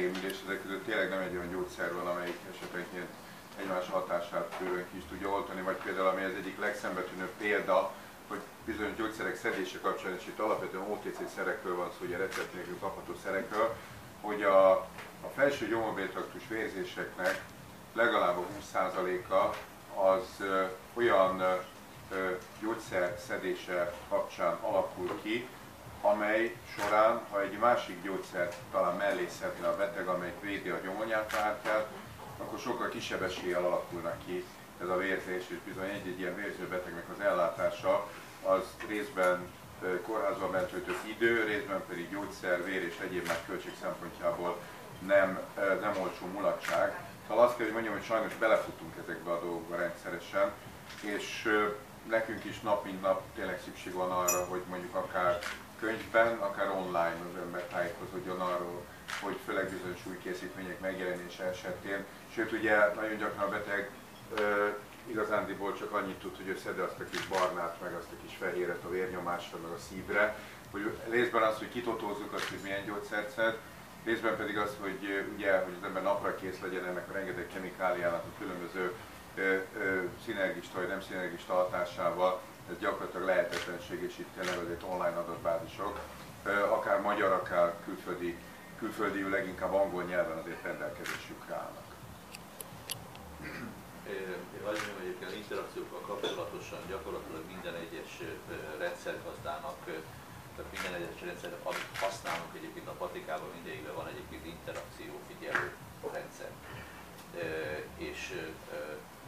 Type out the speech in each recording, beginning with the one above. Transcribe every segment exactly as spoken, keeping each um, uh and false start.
elévülés, ezek között tényleg nem egy olyan gyógyszer van, amelyik esetenként egymás hatását külön ki is tudja oltani, vagy például ami az egyik legszembetűnőbb példa, hogy bizonyos gyógyszerek szedése kapcsán, és itt alapvetően ó té cé-szerekről van szó, ugye recept nélkül kapható szerekről, hogy a, a felső gyomorvétraktus vérzéseknek legalább a húsz százaléka az olyan gyógyszer szedése kapcsán alakul ki, amely során, ha egy másik gyógyszert talán mellé szedne a beteg, amelyik védi a gyomornyálkahártyát, akkor sokkal kisebb eséllyel alakulna ki ez a vérzés, és bizony egy-egy ilyen vérző betegnek az ellátása az részben kórházban betöltött idő, részben pedig gyógyszer, vér és egyéb más költség szempontjából nem, nem olcsó mulatság. Szóval azt kell, hogy mondjam, hogy sajnos belefutunk ezekbe a dolgokba rendszeresen, és nekünk is nap mint nap tényleg szükség van arra, hogy mondjuk akár könyvben, akár online az ember tájékozódjon arról, hogy főleg bizonyos új készítmények megjelenése esetén. Sőt, ugye nagyon gyakran a beteg ö, igazándiból csak annyit tud, hogy ő szedi azt a kis barnát, meg azt a kis fehéret a vérnyomásra, meg a szívre. Hogy részben az, hogy kitotózzuk azt, hogy milyen gyógyszert szed, részben pedig az, hogy ugye, hogy az ember napra kész legyen ennek a rengeteg kemikáliának a különböző ö, ö, szinergista vagy nem szinergista hatásával. Ez gyakorlatilag lehetetlenség, és itt tényleg azért online adatbázisok, akár magyar, akár külföldi, külföldi leginkább angol nyelven azért rendelkezésükre állnak. Én azt mondom, hogy az interakciókkal kapcsolatosan gyakorlatilag minden egyes rendszergazdának, tehát minden egyes rendszernek, amit használunk egyébként a patikában, mindegyikben van egyébként interakció figyelő rendszer. És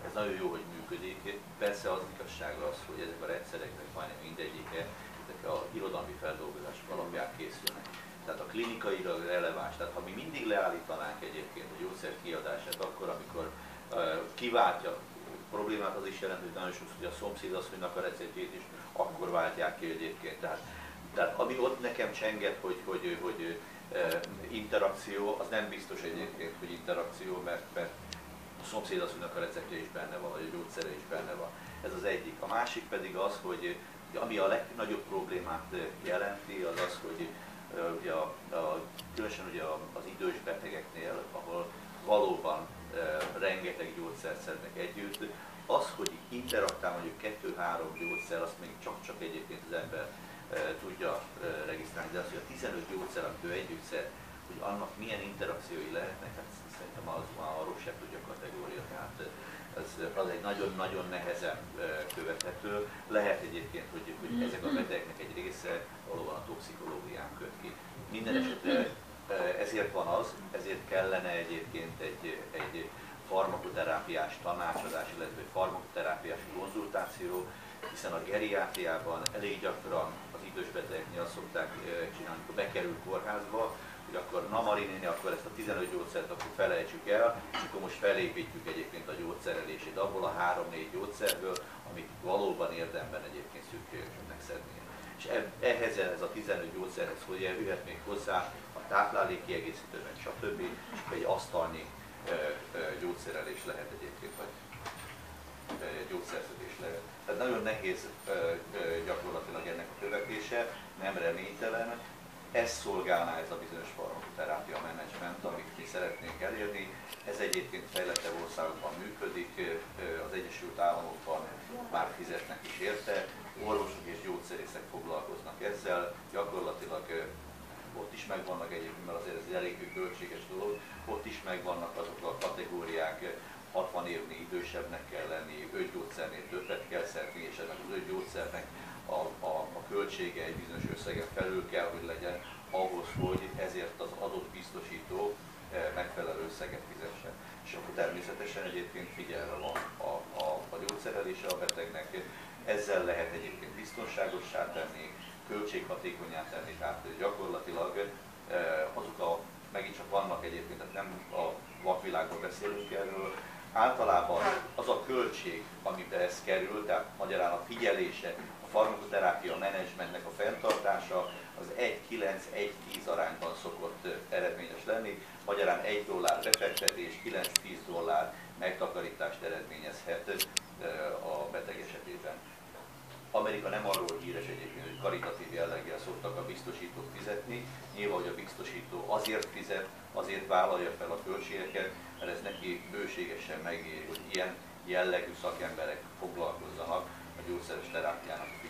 ez nagyon jó, hogy működik. Persze az igazság az, hogy ezek a rendszereknek majdnem mindegyike, ezek a irodalmi feldolgozások alapján készülnek. Tehát a klinikailag releváns, tehát ha mi mindig leállítanánk egyébként a gyógyszer kiadását akkor, amikor uh, kiváltja a problémát, az is jelenti, hogy nagyon sokszor, hogy a szomszédasszonynak a receptjét is akkor váltják ki egyébként. Tehát, tehát ami ott nekem csenget, hogy, hogy, hogy uh, interakció, az nem biztos egyébként, hogy interakció, mert, mert a szomszédasszonynak a receptje is benne van, vagy a gyógyszere is benne van. Ez az egyik. A másik pedig az, hogy ami a legnagyobb problémát jelenti, az az, hogy ugye a, a, különösen ugye az idős betegeknél, ahol valóban e, rengeteg gyógyszert szednek együtt, az, hogy interaktál mondjuk kettő-három gyógyszer, azt még csak-csak egyébként az ember e, tudja e, regisztrálni, de az, hogy a tizenöt gyógyszer, amit ő együtt szed, hogy annak milyen interakciói lehetnek, hát szerintem az már arról sem tudja a kategória, tehát az egy nagyon-nagyon nehezen követhető. Lehet egyébként, hogy, hogy ezek a betegeknek egy része valóban a toxikológián köt ki. Minden esetre ezért van az, ezért kellene egyébként egy, egy farmakoterápiás tanácsadás, illetve egy farmakoterápiás konzultáció, hiszen a geriátriában elég gyakran az idős betegeknél azt szokták csinálni, amikor bekerül kórházba, akkor na Marinéni, akkor ezt a tizenöt gyógyszert akkor felejtsük el, és akkor most felépítjük egyébként a gyógyszerelését abból a három-négy gyógyszerből, amit valóban érdemben egyébként szükségesnek szedni. És ehhez, ez a tizenöt gyógyszerhez, hogy jöhet még hozzá a táplálékkiegészítőben, stb. És egy asztalnyi gyógyszerelés lehet egyébként, vagy gyógyszerszedés lehet. Tehát nagyon nehéz gyakorlatilag ennek a követése, nem reménytelen. Ezt szolgálná ez a bizonyos farmakoterápia menedzsment, amit mi szeretnénk elérni. Ez egyébként fejlettebb országokban működik, az Egyesült Államokban már fizetnek is érte, orvosok és gyógyszerészek foglalkoznak ezzel, gyakorlatilag ott is megvannak egyébként, mert azért ez elég költséges dolog, ott is megvannak azok a kategóriák, hatvan évnél idősebbnek kell lenni, öt gyógyszernél többet kell szedni, és ennek az öt gyógyszernek A, a, a költsége egy bizonyos összegen felül kell, hogy legyen ahhoz, hogy ezért az adott biztosító megfelelő összeget fizessen. És akkor természetesen egyébként figyelve van a, a, a gyógyszerelése a betegnek, ezzel lehet egyébként biztonságossá tenni, költséghatékonyá tenni, tehát gyakorlatilag azok a, megint csak vannak egyébként, tehát nem a vakvilágban beszélünk erről, általában az a költség, amiben ez kerül, tehát magyarán a figyelése, a farmakoterápia menedzsmentnek a fenntartása az egy kilenc egy tíz arányban szokott eredményes lenni, magyarán egy dollár befektetés, kilenc-tíz dollár megtakarítást eredményezhet a beteg esetében. Amerika nem arról híres egyébként, hogy karitatív jelleggel szoktak a biztosítók fizetni. Nyilván, hogy a biztosító azért fizet, azért vállalja fel a költségeket, mert ez neki bőségesen megéri, hogy ilyen jellegű szakemberek foglalkozzanak a gyógyszeres terápiának.